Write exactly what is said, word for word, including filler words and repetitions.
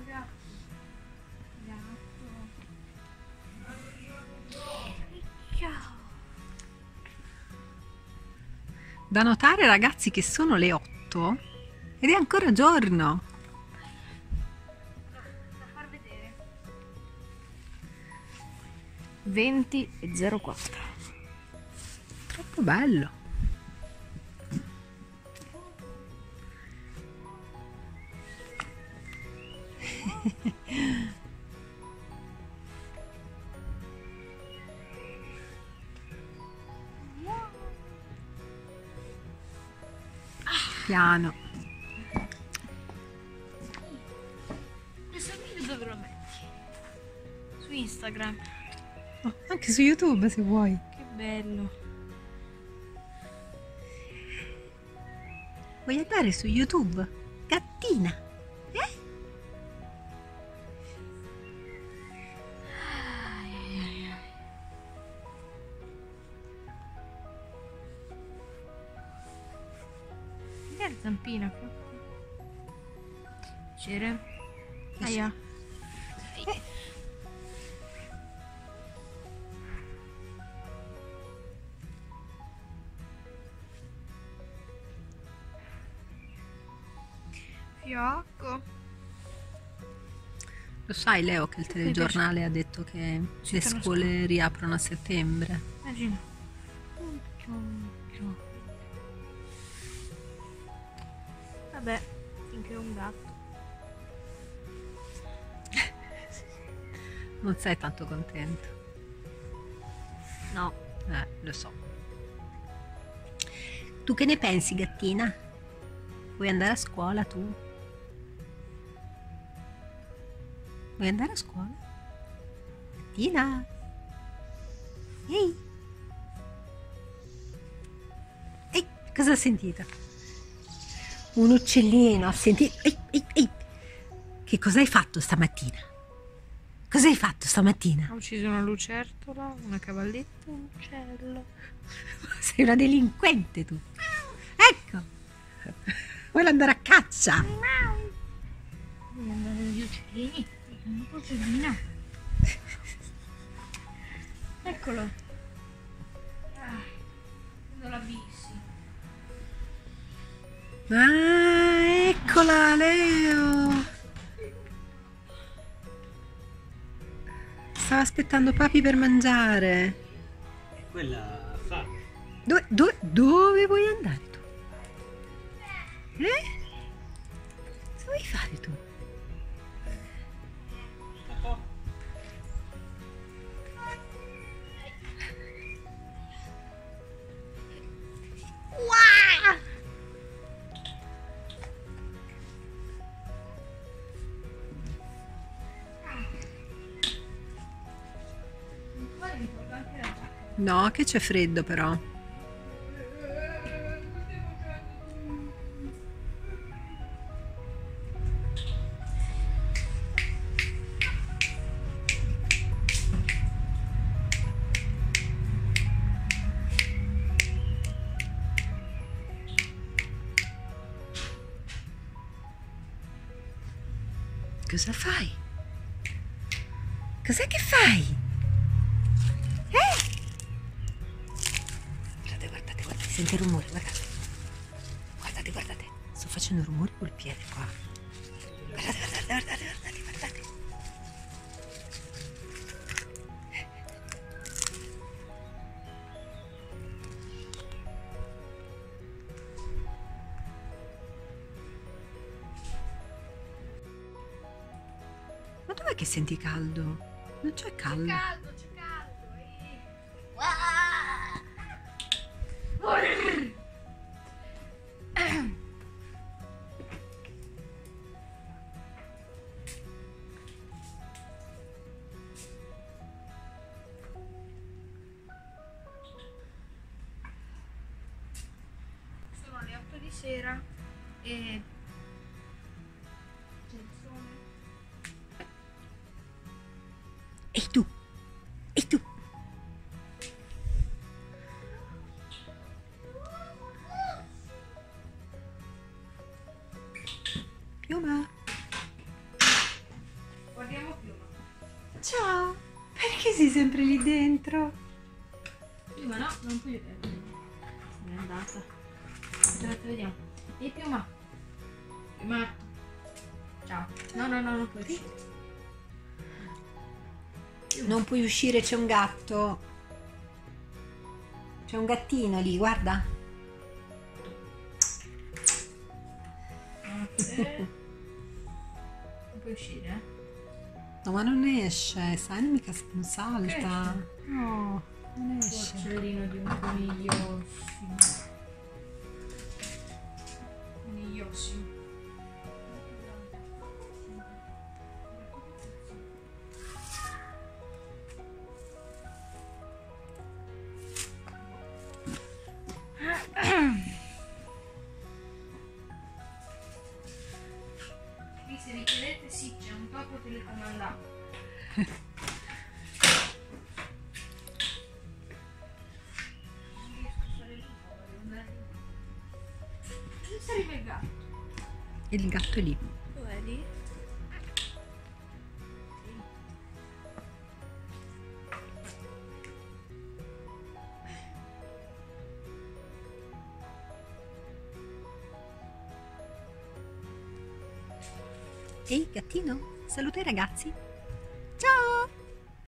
droga, gatto. Da notare, ragazzi, che sono le otto ed è ancora giorno. Da far vedere. venti e zero quattro. Troppo bello. Piano. Questo video dove lo metti? Su Instagram. Oh, anche su YouTube se vuoi. Che bello. Vuoi andare su YouTube? Gattina. Eh? Zampina c'era aia eh. Fiocco, lo sai Leo che il telegiornale ha detto che le scuole riaprono a settembre? Immagino. Vabbè, finché è un gatto. Non sei tanto contento. No. Eh, lo so. Tu che ne pensi, gattina? Vuoi andare a scuola tu? Vuoi andare a scuola? Gattina? Ehi! Ehi, cosa ho sentito? Un uccellino ha sentito. Ehi, ehi, ehi. Che cosa hai fatto stamattina? Cosa hai fatto stamattina? Ho ucciso una lucertola, una cavalletta, un uccello. Sei una delinquente tu. Ecco. Vuoi andare a caccia? Vuoi andare agli uccellini? Un uccellino. Eccolo. Ah, non l'ha visto. Ah, eccola Leo! Stava aspettando papi per mangiare. E quella fa. Dove, dove, dove vuoi andare tu? Eh? Cosa vuoi fare tu? No, che c'è freddo però. Cosa fai? Cos'è che fai? Senti il rumore, guardate. Guardate, guardate. Sto facendo rumore col piede qua. Guardate, guardate, guardate, guardate, guardate. Ma dov'è che senti caldo? Non c'è caldo. C'è caldo, c'è caldo. Eh. Wow. Sono le otto di sera e c'è il sole. E tu? E tu? Ciao! Perché sei sempre lì dentro? Piuma no, non puoi vederlo. Se n'è andata. Aspetta, vediamo. Ehi Piuma! Piuma! Ciao! No, no, no, non puoi uscire. Piuma. Non puoi uscire, c'è un gatto. C'è un gattino lì, guarda. Non puoi uscire, eh? No, ma non esce, sai, non mica non salta. No, non esce. Porcellino di un coniglio. Conigliosi. Se vi chiedete, sì, c'è un topo telecomandato. Dove sarebbe il gatto? Il gatto è lì. Dov'è lì? Ehi, gattino, saluta i ragazzi. Ciao!